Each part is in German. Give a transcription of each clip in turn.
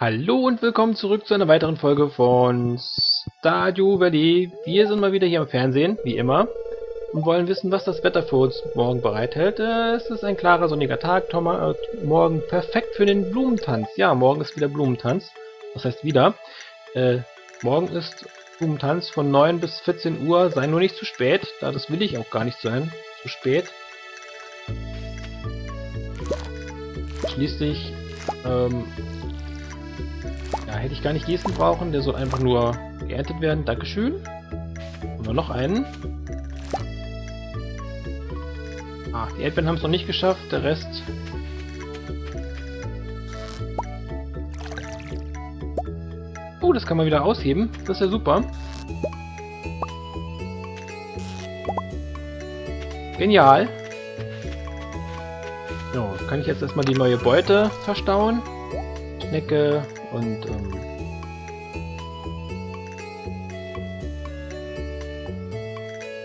Hallo und willkommen zurück zu einer weiteren Folge von Stardew Valley. Wir sind mal wieder hier im Fernsehen, wie immer, und wollen wissen, was das Wetter für uns morgen bereithält. Es ist ein klarer, sonniger Tag, morgen perfekt für den Blumentanz. Ja, morgen ist wieder Blumentanz. Was heißt wieder? Morgen ist Blumentanz von 9 bis 14 Uhr. Sei nur nicht zu spät, da das will ich auch gar nicht sein. Zu spät. Schließlich, ja, hätte ich gar nicht Gießen brauchen, der soll einfach nur geerntet werden. Dankeschön. Und noch einen. Ah, die Erdbeeren haben es noch nicht geschafft, der Rest. Oh, das kann man wieder ausheben. Das ist ja super. Genial. So, kann ich jetzt erstmal die neue Beute verstauen. Schnecke und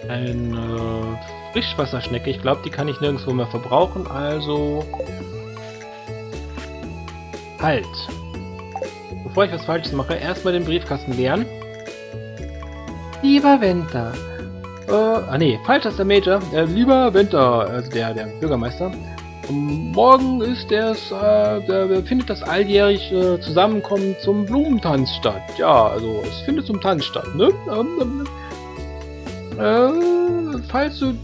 eine Frischwasserschnecke. Ich glaube, die kann ich nirgendwo mehr verbrauchen, also halt. Bevor ich was Falsches mache, erstmal den Briefkasten leeren. Lieber Winter. Falsch, das ist der Major. Lieber Winter, also der Bürgermeister. Morgen ist findet das alljährliche Zusammenkommen zum Blumentanz statt. Ja, also es findet zum Tanz statt, ne? Falls du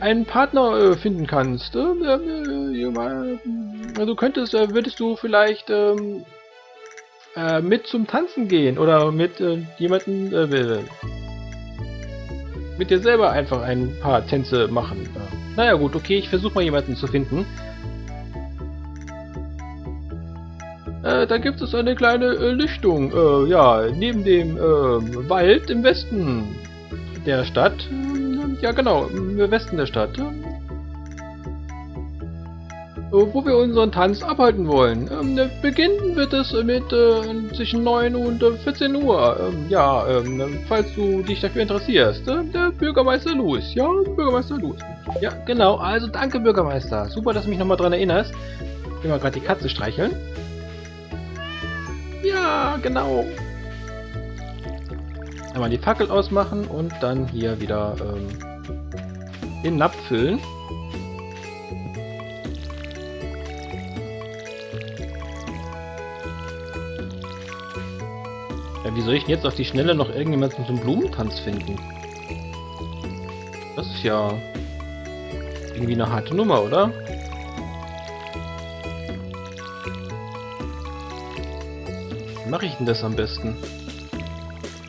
einen Partner finden kannst, würdest du vielleicht mit zum Tanzen gehen oder mit jemanden mit dir selber einfach ein paar Tänze machen. Naja gut, okay, ich versuche mal jemanden zu finden. Da gibt es eine kleine Lichtung, ja, neben dem Wald im Westen der Stadt. Ja genau, im Westen der Stadt. Wo wir unseren Tanz abhalten wollen. Beginnen wird es mit zwischen 9 und 14 Uhr. Falls du dich dafür interessierst. Der Bürgermeister Louis. Ja, Bürgermeister Louis. Ja, genau. Also danke, Bürgermeister. Super, dass du mich nochmal dran erinnerst. Ich will mal gerade die Katze streicheln. Ja, genau. Einmal die Fackel ausmachen und dann hier wieder den Napf füllen. Ja, wie soll ich denn jetzt auf die Schnelle noch irgendjemanden zum Blumentanz finden? Das ist ja irgendwie eine harte Nummer, oder? Wie mache ich denn das am besten?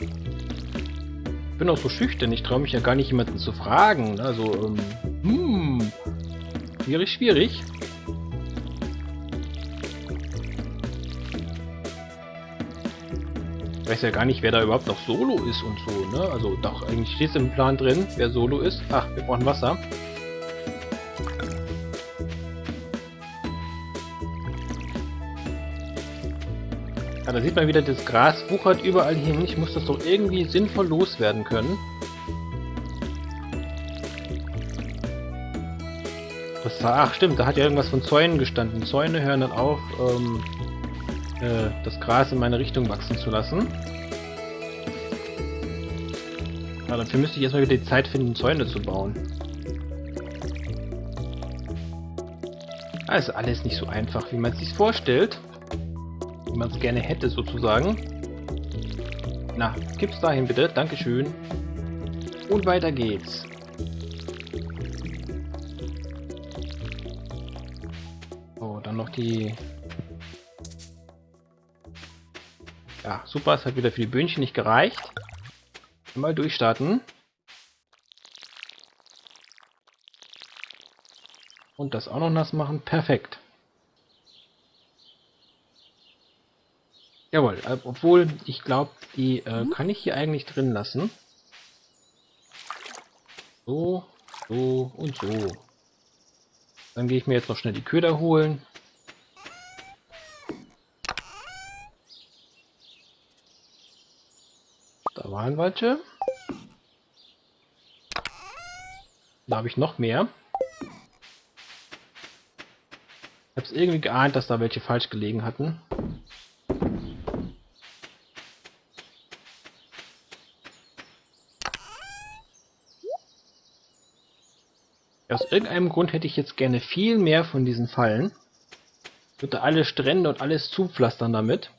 Ich bin auch so schüchtern, ich traue mich ja gar nicht, jemanden zu fragen. Also, schwierig. Ich weiß ja gar nicht, wer da überhaupt noch Solo ist und so, ne? Also doch, eigentlich steht es im Plan drin, wer Solo ist. Ach, wir brauchen Wasser. Ah, da sieht man wieder, das Gras wuchert überall hin. Ich muss das doch irgendwie sinnvoll loswerden können. Das war, ach stimmt, da hat ja irgendwas von Zäunen gestanden. Zäune hören dann auf, das Gras in meine Richtung wachsen zu lassen. Ja, dafür müsste ich erstmal wieder die Zeit finden, Zäune zu bauen. Also alles nicht so einfach, wie man es sich vorstellt. Wie man es gerne hätte, sozusagen. Na, gib's dahin bitte. Dankeschön. Und weiter geht's. So, dann noch die... Ja, super, es hat wieder für die Böhnchen nicht gereicht. Mal durchstarten. Und das auch noch nass machen. Perfekt. Jawohl, obwohl ich glaube, die kann ich hier eigentlich drin lassen. So, so und so. Dann gehe ich mir jetzt noch schnell die Köder holen. Waren welche. Da habe ich noch mehr. Ich habe es irgendwie geahnt, dass da welche falsch gelegen hatten. Aus irgendeinem Grund hätte ich jetzt gerne viel mehr von diesen Fallen. Ich würde alle Strände und alles zupflastern damit.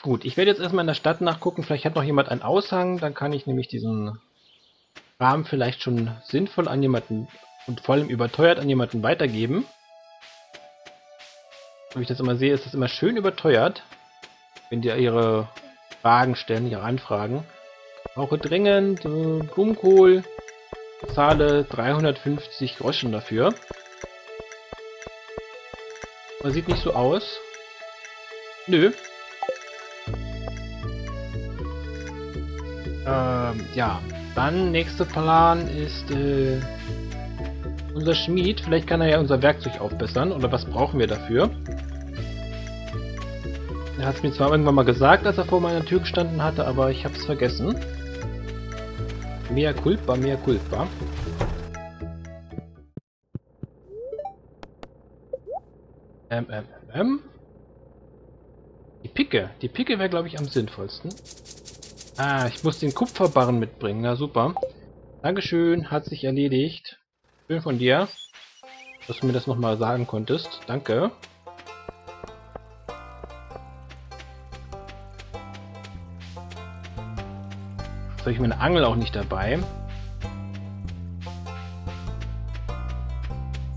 Gut, ich werde jetzt erstmal in der Stadt nachgucken. Vielleicht hat noch jemand einen Aushang. Dann kann ich nämlich diesen Rahmen vielleicht schon sinnvoll an jemanden und vor allem überteuert an jemanden weitergeben. Wie ich das immer sehe, ist das immer schön überteuert, wenn die ihre Fragen stellen, ihre Anfragen. Brauche dringend Blumenkohl, zahle 350 Groschen dafür. Man sieht nicht so aus. Nö. Ja. Dann, nächster Plan ist unser Schmied. Vielleicht kann er ja unser Werkzeug aufbessern. Oder was brauchen wir dafür? Er hat es mir zwar irgendwann mal gesagt, als er vor meiner Tür gestanden hatte, aber ich habe es vergessen. Mea culpa, mea culpa. Die Picke wäre, glaube ich, am sinnvollsten. Ah, ich muss den Kupferbarren mitbringen. Na super. Dankeschön, hat sich erledigt. Schön von dir, dass du mir das nochmal sagen konntest. Danke. Jetzt habe ich meine Angel auch nicht dabei.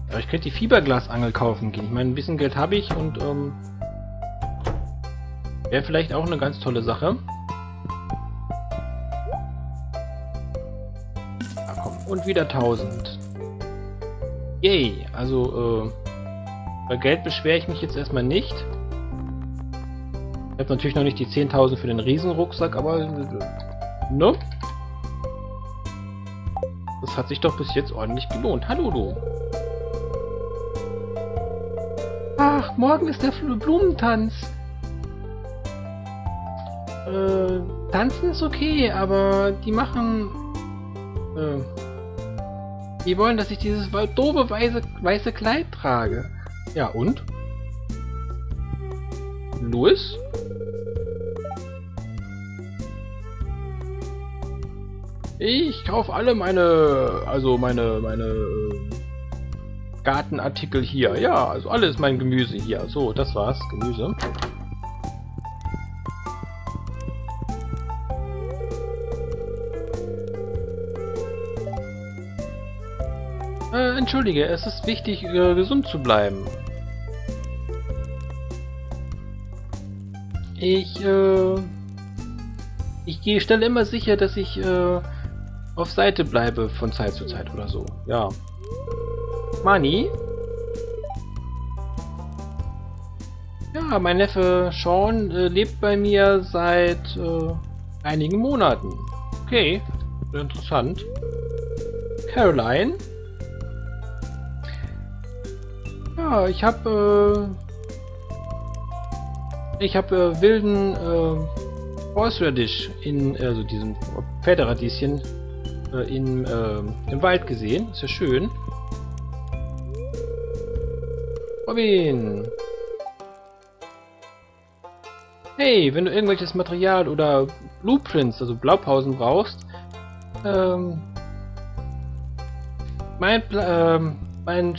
Aber ich könnte die Fiberglasangel kaufen gehen. Ich meine, ein bisschen Geld habe ich und wäre vielleicht auch eine ganz tolle Sache. Und wieder 1000. Yay! Also, bei Geld beschwere ich mich jetzt erstmal nicht. Ich habe natürlich noch nicht die 10.000 für den Riesenrucksack, aber ne? Das hat sich doch bis jetzt ordentlich gelohnt. Hallo, du! Ach, morgen ist der Blumentanz! Tanzen ist okay, aber die machen... Die wollen, dass ich dieses dobe weiße Kleid trage. Ja, und? Louis? Ich kaufe alle meine Gartenartikel hier. Ja, also alles mein Gemüse hier. So, das war's. Gemüse. Entschuldige, es ist wichtig, gesund zu bleiben. Ich stelle immer sicher, dass ich auf Seite bleibe von Zeit zu Zeit oder so. Ja. Mani? Ja, mein Neffe Sean lebt bei mir seit einigen Monaten. Okay, interessant. Caroline? Ja, ich habe wilden Horseradish in also diesem Pferderadieschen im Wald gesehen. Ist ja schön. Robin! Hey, wenn du irgendwelches Material oder Blueprints, also Blaupausen brauchst, mein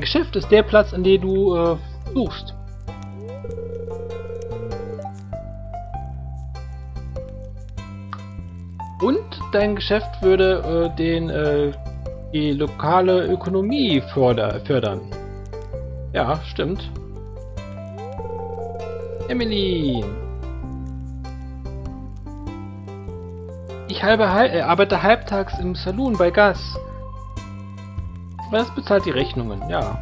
Geschäft ist der Platz, an dem du suchst. Und dein Geschäft würde die lokale Ökonomie fördern. Ja, stimmt. Emily! Ich arbeite halbtags im Saloon bei Gas. Das bezahlt die Rechnungen, ja.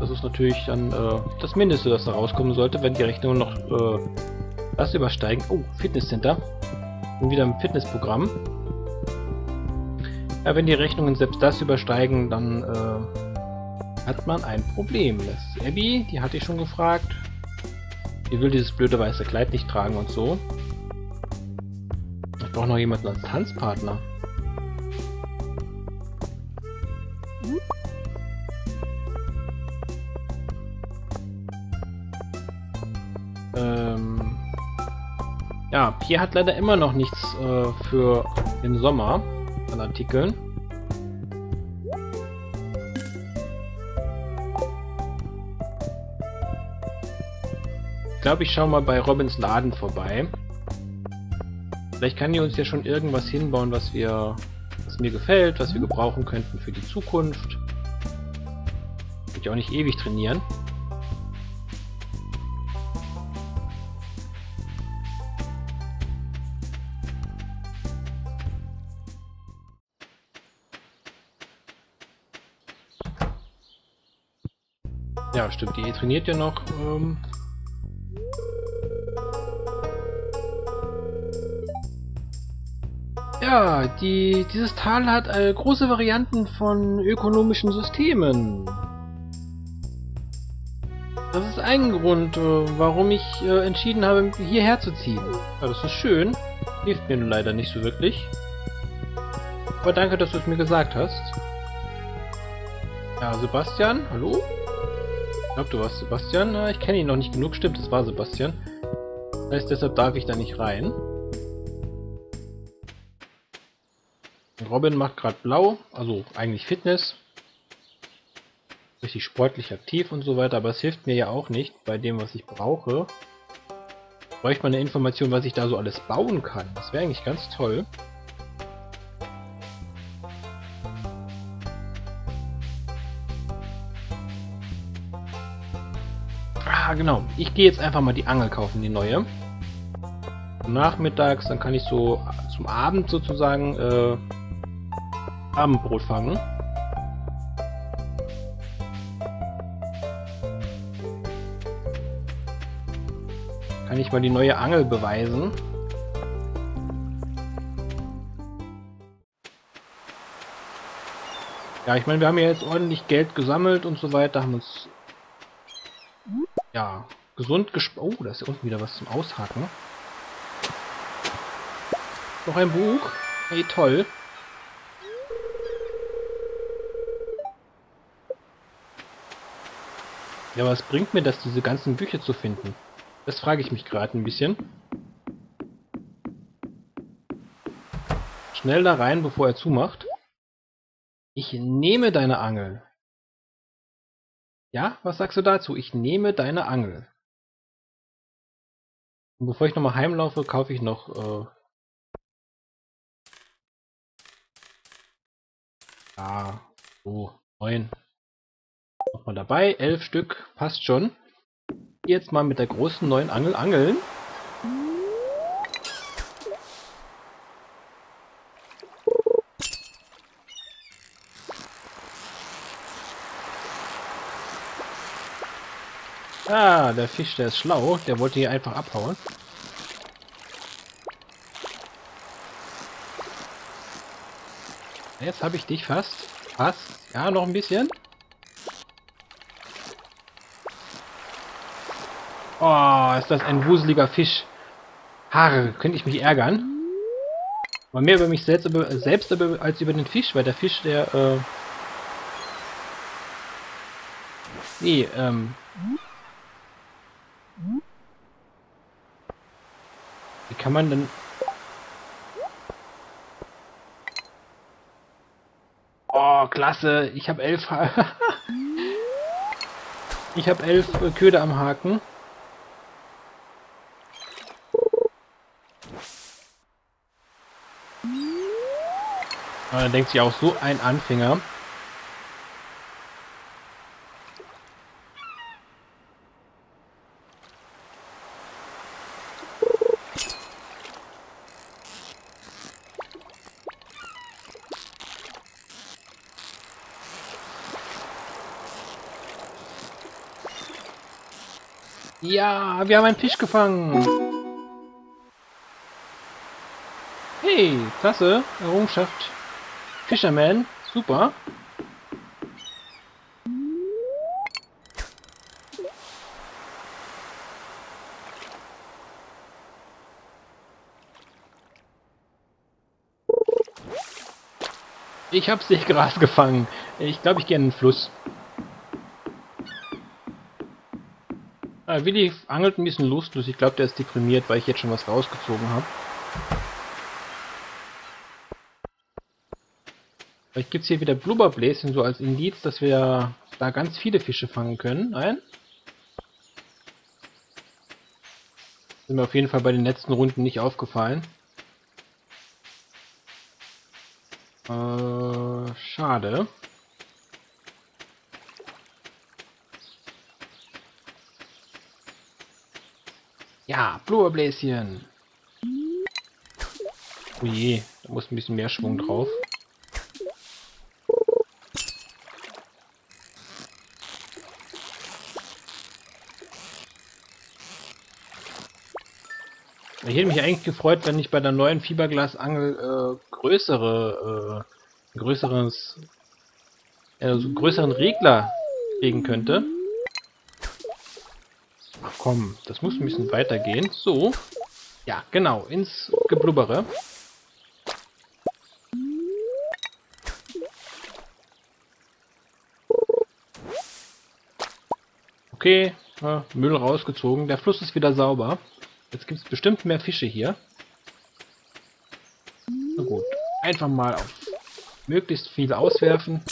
Das ist natürlich dann das Mindeste, das da rauskommen sollte, wenn die Rechnungen noch das übersteigen. Oh, Fitnesscenter. Und wieder im Fitnessprogramm. Ja, wenn die Rechnungen selbst das übersteigen, dann hat man ein Problem. Das ist Abby, die hatte ich schon gefragt. Die will dieses blöde weiße Kleid nicht tragen und so. Ich brauche noch jemanden als Tanzpartner. Ja, Pierre hat leider immer noch nichts für den Sommer. an Artikeln. Ich glaube, ich schaue mal bei Robins Laden vorbei. Vielleicht kann die uns ja schon irgendwas hinbauen, was mir gefällt, was wir gebrauchen könnten für die Zukunft. Wird ja auch nicht ewig trainieren. Ja, stimmt, die trainiert ja noch. Ja, dieses Tal hat große Varianten von ökonomischen Systemen. Das ist ein Grund, warum ich entschieden habe, hierher zu ziehen. Ja, das ist schön, hilft mir nur leider nicht so wirklich. Aber danke, dass du es mir gesagt hast. Ja, Sebastian, hallo? Ich glaube, du warst Sebastian. Ich kenne ihn noch nicht genug. Stimmt, das war Sebastian. Das heißt, deshalb darf ich da nicht rein. Robin macht gerade blau. Also eigentlich Fitness. Richtig sportlich aktiv und so weiter. Aber es hilft mir ja auch nicht bei dem, was ich brauche. Bräuchte mal eine Information, was ich da so alles bauen kann. Das wäre eigentlich ganz toll. Ah, genau. Ich gehe jetzt einfach mal die Angel kaufen, die neue. Nachmittags, dann kann ich so zum Abend sozusagen Abendbrot fangen. Kann ich mal die neue Angel beweisen. Ja, ich meine, wir haben ja jetzt ordentlich Geld gesammelt und so weiter, haben uns... Ja, gesund gespart. Oh, da ist ja unten wieder was zum Aushaken. Noch ein Buch. Hey, toll. Ja, was bringt mir das, diese ganzen Bücher zu finden? Das frage ich mich gerade ein bisschen. Schnell da rein, bevor er zumacht. Ich nehme deine Angel. Ja, was sagst du dazu? Ich nehme deine Angel. Und bevor ich nochmal heimlaufe, kaufe ich noch... Ah, so, 9. Nochmal dabei, 11 Stück, passt schon. Jetzt mal mit der großen neuen Angel angeln. Ah, der Fisch, der ist schlau. Der wollte hier einfach abhauen. Jetzt habe ich dich fast. Fast. Ja, noch ein bisschen. Oh, ist das ein wuseliger Fisch. Haare, könnte ich mich ärgern. Aber mehr über mich selbst als über den Fisch, weil der Fisch, der... Wie kann man denn... Oh, klasse! Ich habe 11 Ich habe 11 Köder am Haken. Und dann denkt sich auch so ein Anfänger. Ja, wir haben einen Fisch gefangen. Hey, klasse. Errungenschaft. Fisherman. Super. Ich habe Seegras gefangen. Ich glaube, ich gehe in den Fluss. Willi angelt ein bisschen lustlos. Ich glaube, der ist deprimiert, weil ich jetzt schon was rausgezogen habe. Vielleicht gibt es hier wieder Blubberbläschen, so als Indiz, dass wir da ganz viele Fische fangen können. Nein? Sind mir auf jeden Fall bei den letzten Runden nicht aufgefallen. Schade. Ja, Blubberbläschen. Oh je, da muss ein bisschen mehr Schwung drauf. Ich hätte mich eigentlich gefreut, wenn ich bei der neuen Fiberglasangel größeren Regler legen könnte. Ach komm, das muss ein bisschen weitergehen. So. Ja, genau, ins Geblubbere. Okay, Müll rausgezogen. Der Fluss ist wieder sauber. Jetzt gibt es bestimmt mehr Fische hier. Na gut, einfach mal auf möglichst viel auswerfen.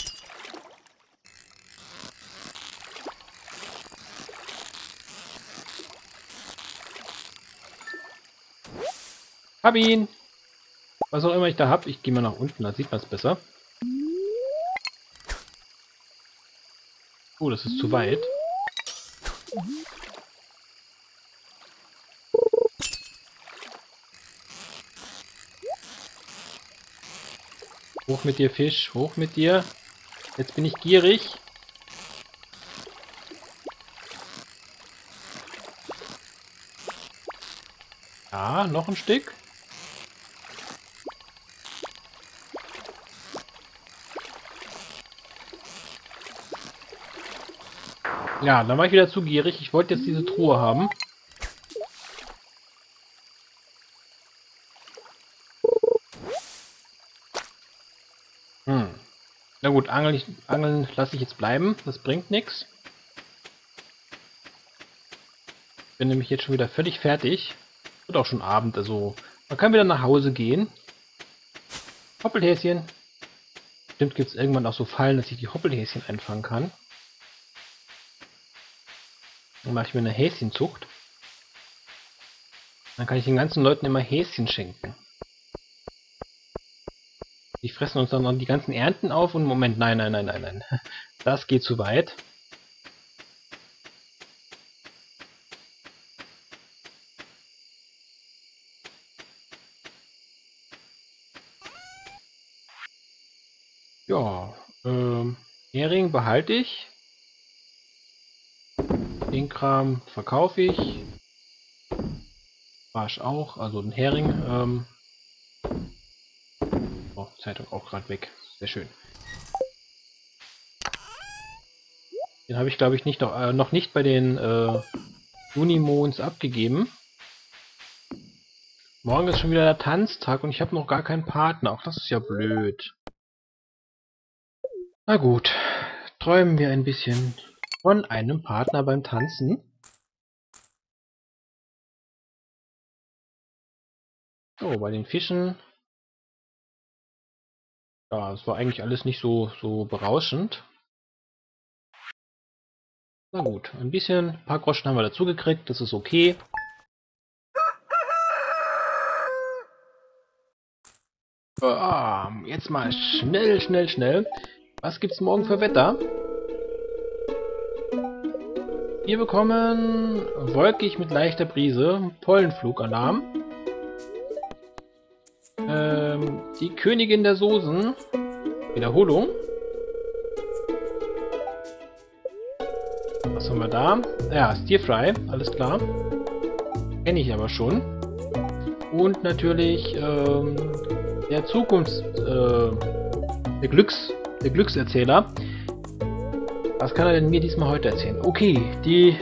Hab ihn! Was auch immer ich da hab, ich gehe mal nach unten, da sieht man es besser. Oh, das ist zu weit. Hoch mit dir, Fisch. Hoch mit dir. Jetzt bin ich gierig. Ja, noch ein Stück. Ja, dann war ich wieder zu gierig. Ich wollte jetzt diese Truhe haben. Na gut, angeln lasse ich jetzt bleiben. Das bringt nichts. Bin nämlich jetzt schon wieder völlig fertig. Wird auch schon Abend, also man kann wieder nach Hause gehen. Hoppelhäschen. Bestimmt gibt es irgendwann auch so Fallen, dass ich die Hoppelhäschen einfangen kann. Dann mache ich mir eine Häschenzucht. Dann kann ich den ganzen Leuten immer Häschen schenken. Die fressen uns dann noch die ganzen Ernten auf und Moment, nein. Das geht zu weit. Ja, Hering behalte ich. Den Kram verkaufe ich. Barsch auch, also den Hering, Zeitung auch gerade weg. Sehr schön. Den habe ich, glaube ich, nicht noch nicht bei den Unimons abgegeben. Morgen ist schon wieder der Tanztag und ich habe noch gar keinen Partner. Auch das ist ja blöd. Na gut. Träumen wir ein bisschen von einem Partner beim Tanzen. So, bei den Fischen. Ja, es war eigentlich alles nicht so berauschend. Na gut, ein paar Groschen haben wir dazu gekriegt, das ist okay. Jetzt mal schnell. Was gibt's morgen für Wetter? Wir bekommen wolkig mit leichter Brise, Pollenflugalarm. Die Königin der Soßen. Wiederholung. Was haben wir da? Ja, Stir-Fry, alles klar. Kenne ich aber schon. Und natürlich der der Glückserzähler. Was kann er denn mir diesmal heute erzählen? Okay, die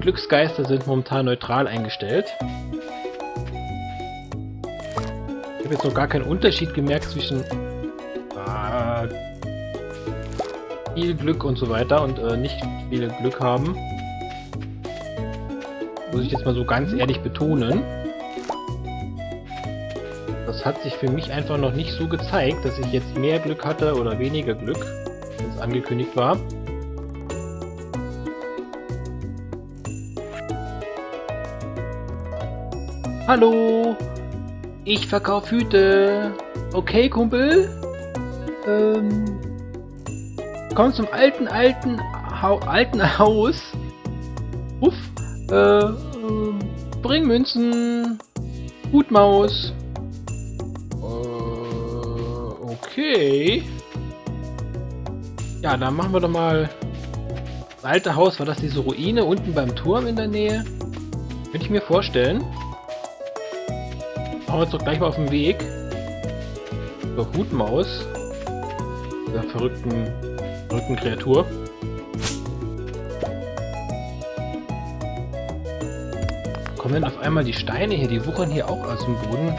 Glücksgeister sind momentan neutral eingestellt. Ich habe jetzt noch gar keinen Unterschied gemerkt zwischen viel Glück und so weiter und nicht viel Glück haben. Muss ich jetzt mal so ganz ehrlich betonen. Das es hat sich für mich einfach noch nicht so gezeigt, dass ich jetzt mehr Glück hatte oder weniger Glück, als angekündigt war. Hallo! Ich verkaufe Hüte! Okay, Kumpel? Komm zum alten Haus! Uff! Bring Münzen! Hutmaus! Okay! Ja, dann machen wir doch mal... Das alte Haus, war das diese Ruine unten beim Turm in der Nähe? Könnte ich mir vorstellen. Machen wir uns doch gleich mal auf den Weg. Zur Hutmaus. Dieser verrückten Kreatur. Kommen dann auf einmal die Steine hier, die wuchern hier auch aus dem Boden.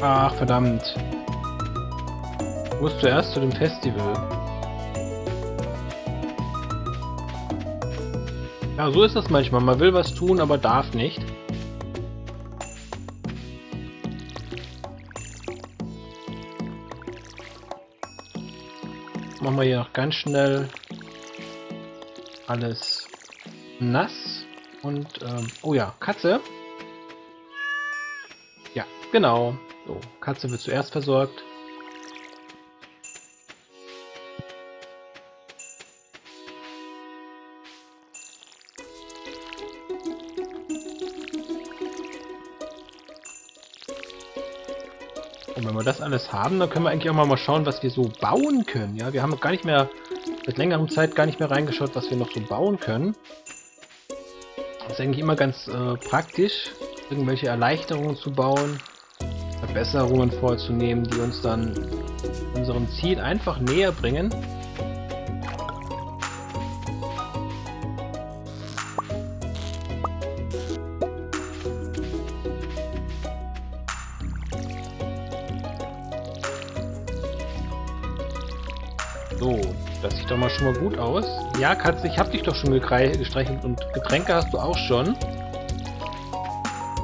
Ach, verdammt. Ich muss zuerst zu dem Festival. Ja, so ist das manchmal. Man will was tun, aber darf nicht. Machen wir hier noch ganz schnell alles nass. Und, oh ja, Katze. Ja, genau. So, Katze wird zuerst versorgt. Und wenn wir das alles haben, dann können wir eigentlich auch mal schauen, was wir so bauen können. Ja, wir haben gar nicht mehr, seit längerem Zeit gar nicht mehr reingeschaut, was wir noch so bauen können. Das ist eigentlich immer ganz praktisch, irgendwelche Erleichterungen zu bauen, Verbesserungen vorzunehmen, die uns dann unserem Ziel einfach näher bringen. So, das sieht doch mal schon mal gut aus. Ja, Katze, ich hab dich doch schon gestreichelt und Getränke hast du auch schon.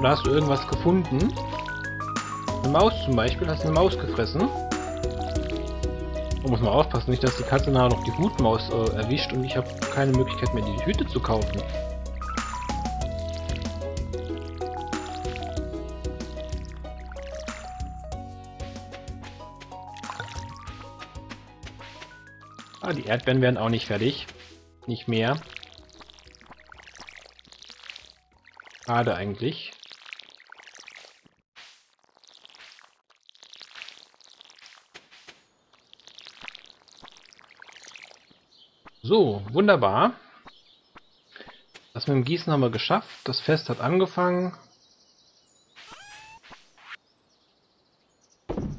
Oder hast du irgendwas gefunden? Eine Maus zum Beispiel, hast du eine Maus gefressen? Da muss man aufpassen, nicht, dass die Katze nachher noch die Hutmaus erwischt und ich habe keine Möglichkeit mehr, die Hüte zu kaufen. Ah, die Erdbeeren werden auch nicht fertig. Nicht mehr. Schade eigentlich. So, wunderbar. Das mit dem Gießen haben wir geschafft. Das Fest hat angefangen.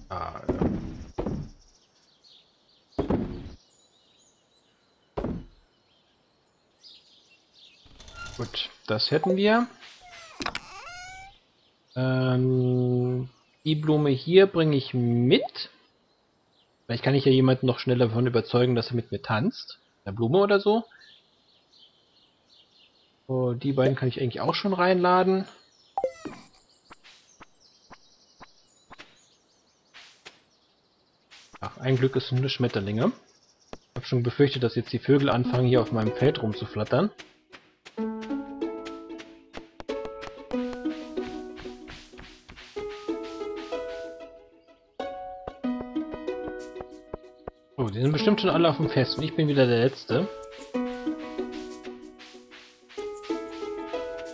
Ah, ja. Gut, das hätten wir. Die Blume hier bringe ich mit. Vielleicht kann ich ja jemanden noch schneller davon überzeugen, dass er mit mir tanzt. Eine Blume oder so. Oh, die beiden kann ich eigentlich auch schon reinladen. Ach, ein Glück, es sind nur Schmetterlinge. Ich habe schon befürchtet, dass jetzt die Vögel anfangen, hier auf meinem Feld rumzuflattern. Die sind bestimmt schon alle auf dem Fest und ich bin wieder der Letzte.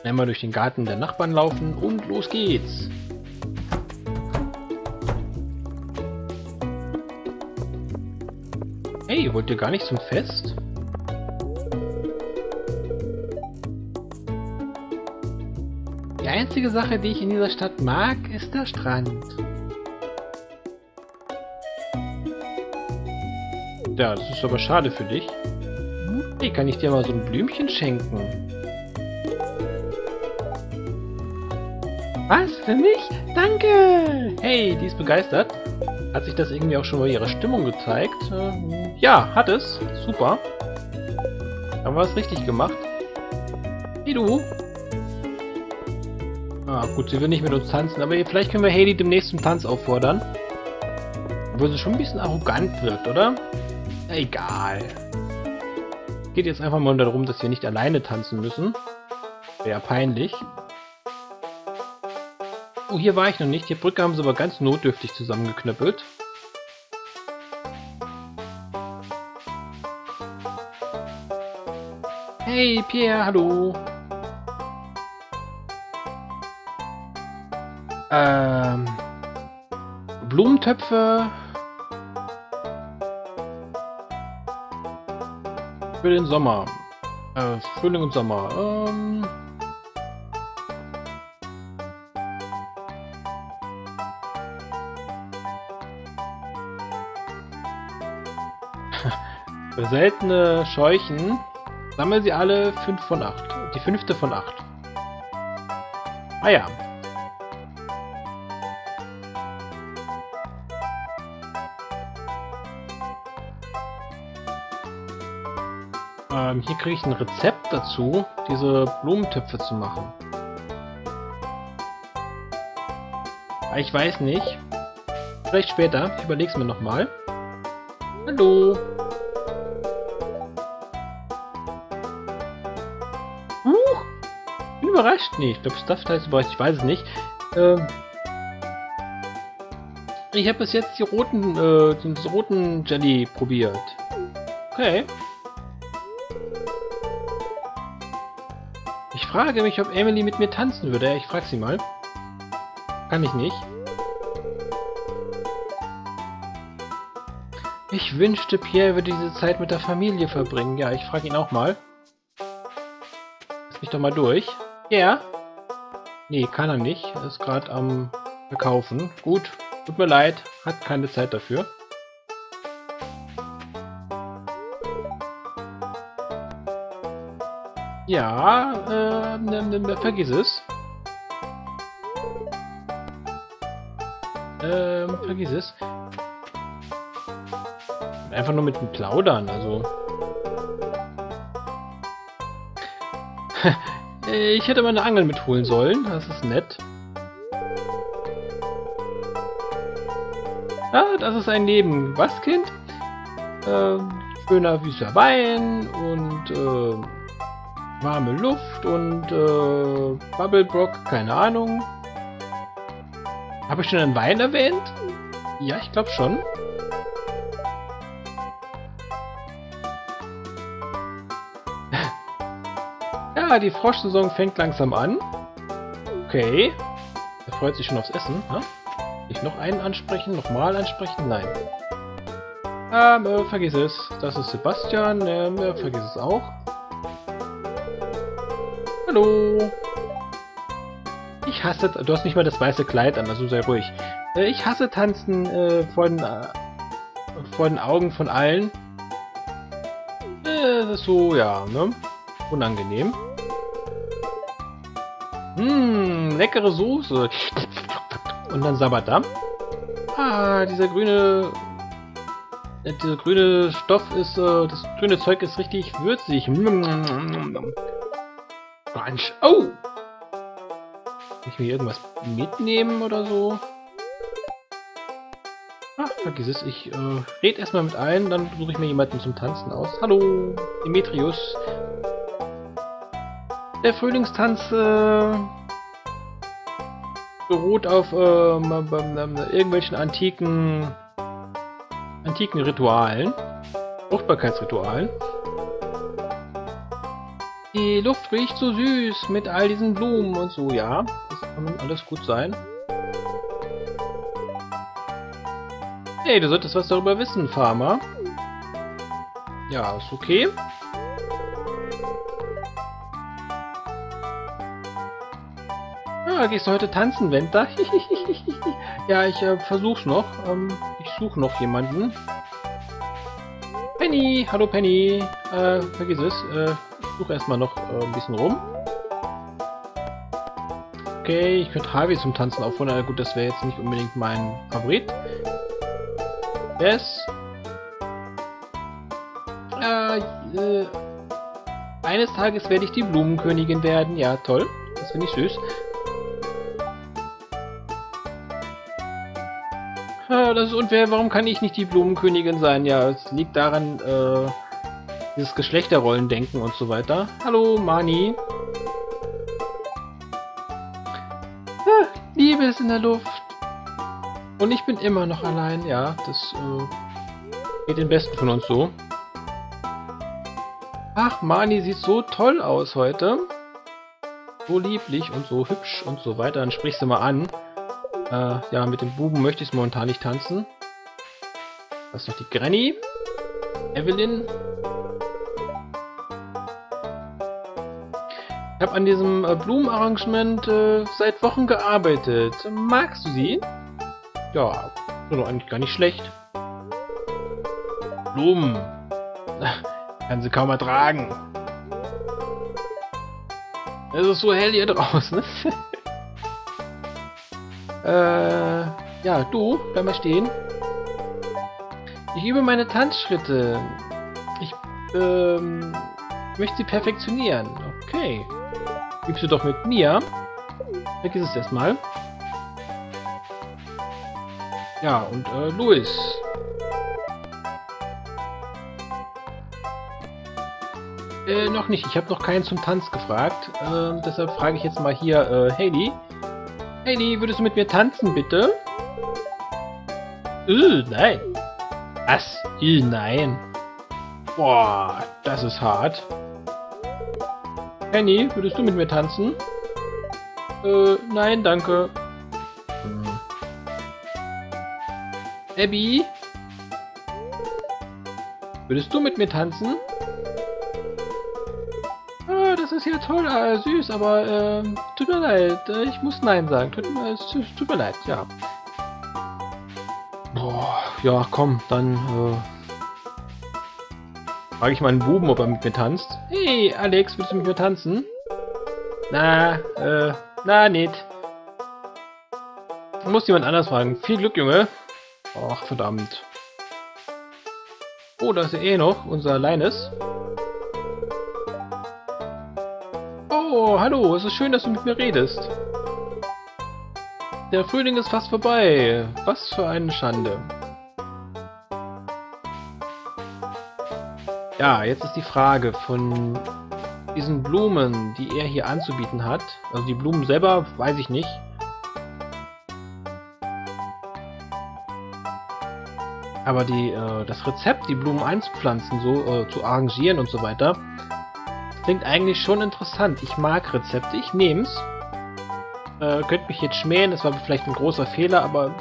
Einmal durch den Garten der Nachbarn laufen und los geht's. Hey, wollt ihr gar nicht zum Fest? Die einzige Sache, die ich in dieser Stadt mag, ist der Strand. Ja, das ist aber schade für dich. Hey, kann ich dir mal so ein Blümchen schenken? Was? Für mich? Danke! Hey, die ist begeistert. Hat sich das irgendwie auch schon bei ihrer Stimmung gezeigt? Ja, hat es. Super. Haben wir es richtig gemacht. Wie du? Ah, gut, sie will nicht mit uns tanzen, aber vielleicht können wir Haley demnächst zum Tanz auffordern. Obwohl sie schon ein bisschen arrogant wirkt, oder? Egal. Geht jetzt einfach mal darum, dass wir nicht alleine tanzen müssen. Wäre ja peinlich. Oh, hier war ich noch nicht. Die Brücke haben sie aber ganz notdürftig zusammengeknöppelt. Hey, Pierre, hallo. Blumentöpfe für den Sommer. Frühling und Sommer. Für seltene Scheuchen sammeln sie alle 5 von 8. Die 5. von 8. Ah ja. Hier kriege ich ein Rezept dazu, diese Blumentöpfe zu machen. Ich weiß nicht. Vielleicht später. Ich überlege es mir nochmal. Hallo. Bin überrascht. Nee, ich glaube, Stuff heißt überrascht. Ich weiß es nicht. Ich habe bis jetzt den roten Jelly probiert. Okay. Ich frage mich, ob Emily mit mir tanzen würde. Ich frage sie mal. Kann ich nicht. Ich wünschte, Pierre würde diese Zeit mit der Familie verbringen. Ja, ich frage ihn auch mal. Lass mich doch mal durch. Ja? Nee, kann er nicht. Er ist gerade am Verkaufen. Gut, tut mir leid. Hat keine Zeit dafür. Ja, vergiss es. Vergiss es. Einfach nur mit dem Plaudern, also. Ich hätte meine Angel mitholen sollen, das ist nett. Ah, das ist ein Leben. Was, Kind? Schöner süßer Wein und, warme Luft und Bubblebrock, keine Ahnung. Habe ich schon einen Wein erwähnt? Ja, ich glaube schon. Ja, die Froschsaison fängt langsam an. Okay. Er freut sich schon aufs Essen. Hm? Ich noch einen ansprechen, nochmal ansprechen? Nein. Vergiss es. Das ist Sebastian. Vergiss es auch. Hallo. Ich hasse... Du hast nicht mal das weiße Kleid an, also sei ruhig. Ich hasse Tanzen vor den Augen von allen. Das ist so, ja, ne? Unangenehm. Leckere Soße. Und dann Sabadam. Ah, dieser grüne Stoff ist... das grüne Zeug ist richtig würzig. Oh! Kann ich mir irgendwas mitnehmen oder so? Ach, vergiss es. Ich rede erstmal mit ein, dann suche ich mir jemanden zum Tanzen aus. Hallo, Demetrius. Der Frühlingstanz beruht auf irgendwelchen antiken Ritualen. Fruchtbarkeitsritualen. Die Luft riecht so süß mit all diesen Blumen und so, ja. Das kann alles gut sein. Hey, du solltest was darüber wissen, Farmer. Ja, ist okay. Ja, gehst du heute tanzen, Wenta? Ja, ich versuch's noch. Ich suche noch jemanden. Penny! Hallo, Penny! Vergiss es. Ich suche erstmal noch ein bisschen rum. Okay, ich könnte Harvey zum Tanzen auffordern. Gut, das wäre jetzt nicht unbedingt mein Favorit. Yes. Eines Tages werde ich die Blumenkönigin werden. Ja, toll. Das finde ich süß. Ja, das ist unfair. Warum kann ich nicht die Blumenkönigin sein? Ja, es liegt daran, dieses Geschlechterrollendenken und so weiter. Hallo, Mani. Ah, Liebe ist in der Luft. Und ich bin immer noch allein. Ja, das geht den Besten von uns so. Ach, Mani sieht so toll aus heute. So lieblich und so hübsch und so weiter. Dann sprichst du mal an. Ja, mit dem Buben möchte ich es momentan nicht tanzen. Das ist noch die Granny. Evelyn. Ich habe an diesem Blumenarrangement seit Wochen gearbeitet. Magst du sie? Ja, ist doch eigentlich gar nicht schlecht. Blumen. Kann sie kaum ertragen. Es ist so hell hier draußen. Ja, du, bleib mal stehen. Ich übe meine Tanzschritte. Ich möchte sie perfektionieren. Okay. Übst du doch mit mir. Vergiss es erstmal. Ja, und Louis. Noch nicht. Ich habe noch keinen zum Tanz gefragt. Deshalb frage ich jetzt mal hier Hailey. Hailey, würdest du mit mir tanzen, bitte? Nein. Was? Nein. Boah, das ist hart. Penny, würdest du mit mir tanzen? Nein, danke. Abby? Würdest du mit mir tanzen? Das ist ja toll, süß, aber tut mir leid, ich muss Nein sagen. Tut mir leid, ja. Boah, ja, komm, dann frage ich meinen Buben, ob er mit mir tanzt. Hey, Alex, willst du mit mir tanzen? Na, na, nicht. Muss jemand anders fragen. Viel Glück, Junge. Ach, verdammt. Oh, da ist ja eh noch unser Leines. Oh, hallo, es ist schön, dass du mit mir redest. Der Frühling ist fast vorbei. Was für eine Schande. Ja, jetzt ist die Frage von diesen Blumen, die er hier anzubieten hat. Also die Blumen selber, weiß ich nicht. Aber die, das Rezept, die Blumen einzupflanzen, so zu arrangieren und so weiter, klingt eigentlich schon interessant. Ich mag Rezepte, ich nehm's. Könnt mich jetzt schmähen, das war vielleicht ein großer Fehler, aber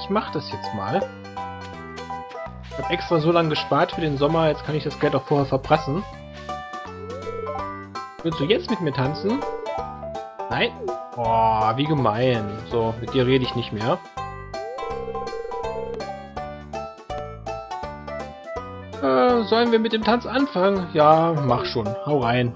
ich mache das jetzt mal. Ich habe extra so lange gespart für den Sommer, jetzt kann ich das Geld auch vorher verprassen. Willst du jetzt mit mir tanzen? Nein? Boah, wie gemein. So, mit dir rede ich nicht mehr. Sollen wir mit dem Tanz anfangen? Ja, mach schon. Hau rein.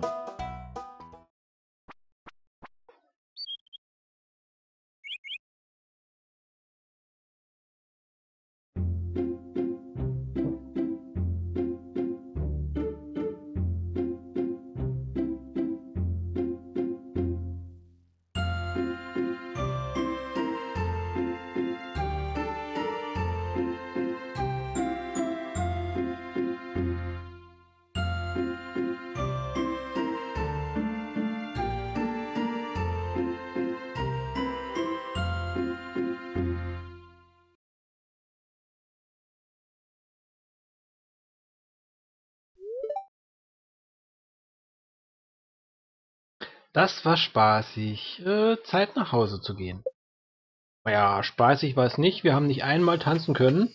Das war spaßig. Zeit nach Hause zu gehen. Naja, spaßig war es nicht. Wir haben nicht einmal tanzen können.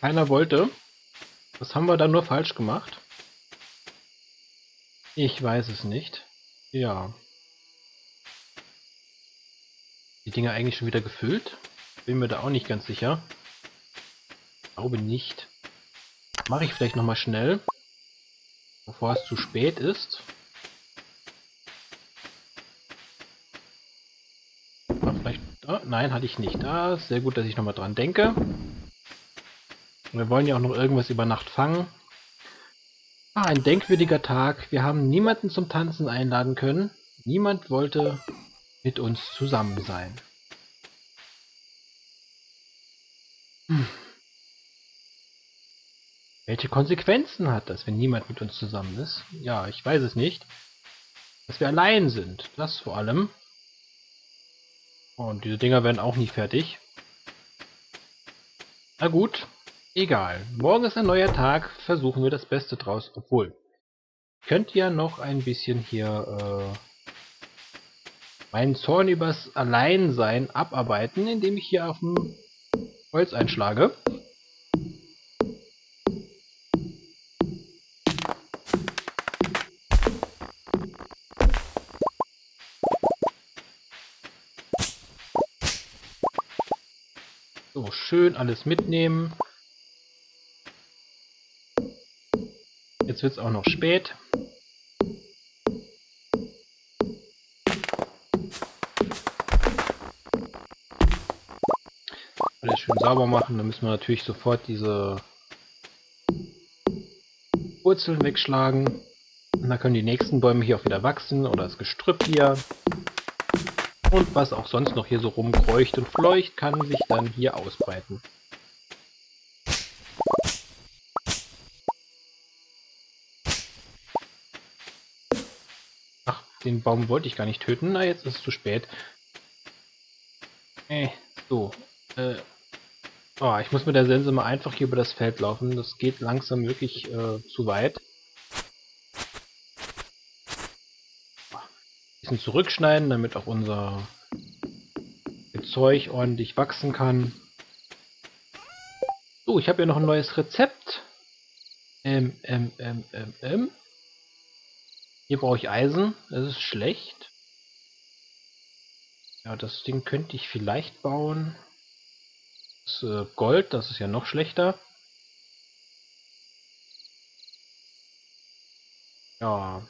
Keiner wollte. Was haben wir da nur falsch gemacht? Ich weiß es nicht. Ja. Die Dinger eigentlich schon wieder gefüllt? Bin mir da auch nicht ganz sicher. Glaube nicht. Mache ich vielleicht nochmal schnell. Bevor es zu spät ist. Nein, hatte ich nicht. Ah, sehr gut, dass ich nochmal dran denke. Und wir wollen ja auch noch irgendwas über Nacht fangen. Ah, ein denkwürdiger Tag. Wir haben niemanden zum Tanzen einladen können. Niemand wollte mit uns zusammen sein. Welche Konsequenzen hat das, wenn niemand mit uns zusammen ist? Ja, ich weiß es nicht. Dass wir allein sind, das vor allem. Und diese Dinger werden auch nie fertig. Na gut, egal. Morgen ist ein neuer Tag, versuchen wir das Beste draus. Obwohl, könnt ihr noch ein bisschen hier meinen Zorn übers Alleinsein abarbeiten, indem ich hier auf dem Holz einschlage. So, schön alles mitnehmen. Jetzt wird es auch noch spät. Alles schön sauber machen. Dann müssen wir natürlich sofort diese Wurzeln wegschlagen. Und dann können die nächsten Bäume hier auch wieder wachsen. Oder das Gestrüpp hier. Und was auch sonst noch hier so rumkreucht und fleucht, kann sich dann hier ausbreiten. Ach, den Baum wollte ich gar nicht töten. Na, jetzt ist es zu spät. So. Oh, ich muss mit der Sense mal einfach hier über das Feld laufen. Das geht langsam wirklich zu weit. Zurückschneiden, damit auch unser Zeug ordentlich wachsen kann. So, ich habe hier noch ein neues Rezept. Hier brauche ich Eisen. Das ist schlecht. Ja, das Ding könnte ich vielleicht bauen. Das Gold, das ist ja noch schlechter. Ja.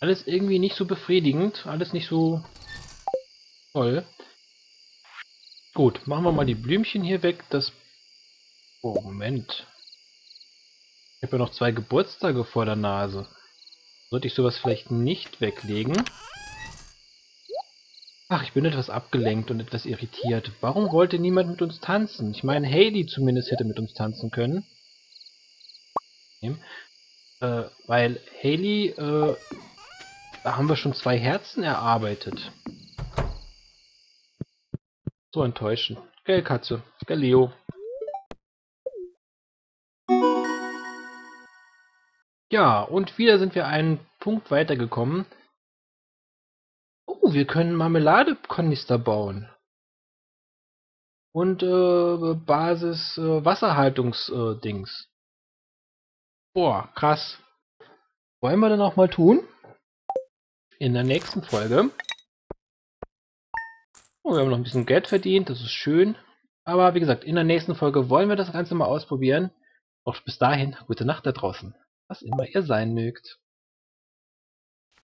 Alles irgendwie nicht so befriedigend, alles nicht so toll. Gut, machen wir mal die Blümchen hier weg. Das... Oh, Moment. Ich habe ja noch 2 Geburtstage vor der Nase. Sollte ich sowas vielleicht nicht weglegen? Ach, ich bin etwas abgelenkt und etwas irritiert. Warum wollte niemand mit uns tanzen? Ich meine, Hayley zumindest hätte mit uns tanzen können. Weil Hayley... Da haben wir schon 2 Herzen erarbeitet. So enttäuschend. Gell, Katze? Gell, Leo? Ja, und wieder sind wir einen Punkt weitergekommen. Oh, wir können Marmeladekanister bauen. Und Basis Wasserhaltungsdings. Boah, krass. Wollen wir denn auch mal tun? In der nächsten Folge. Oh, wir haben noch ein bisschen Geld verdient, das ist schön. Aber wie gesagt, in der nächsten Folge wollen wir das Ganze mal ausprobieren. Auch bis dahin, gute Nacht da draußen. Was immer ihr sein mögt.